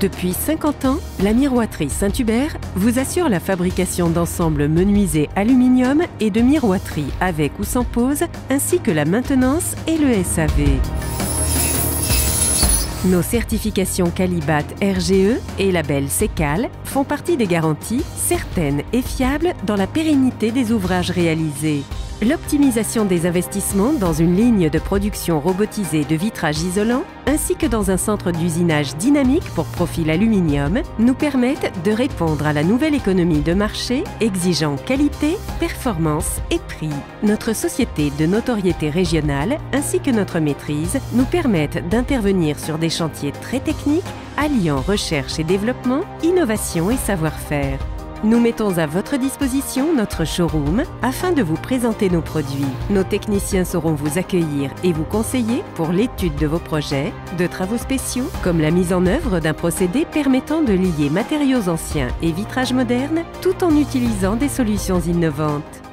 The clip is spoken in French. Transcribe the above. Depuis 50 ans, la Miroiterie Saint-Hubert vous assure la fabrication d'ensembles menuisés aluminium et de miroiterie avec ou sans pose, ainsi que la maintenance et le SAV. Nos certifications QUALIBAT, RGE et label CEKAL font partie des garanties certaines et fiables dans la pérennité des ouvrages réalisés. L'optimisation des investissements dans une ligne de production robotisée de vitrage isolant ainsi que dans un centre d'usinage dynamique pour profil aluminium nous permettent de répondre à la nouvelle économie de marché exigeant qualité, performance et prix. Notre société de notoriété régionale ainsi que notre maîtrise nous permettent d'intervenir sur des chantiers très techniques alliant recherche et développement, innovation et savoir-faire. Nous mettons à votre disposition notre showroom afin de vous présenter nos produits. Nos techniciens sauront vous accueillir et vous conseiller pour l'étude de vos projets, de travaux spéciaux, comme la mise en œuvre d'un procédé permettant de lier matériaux anciens et vitrages modernes tout en utilisant des solutions innovantes.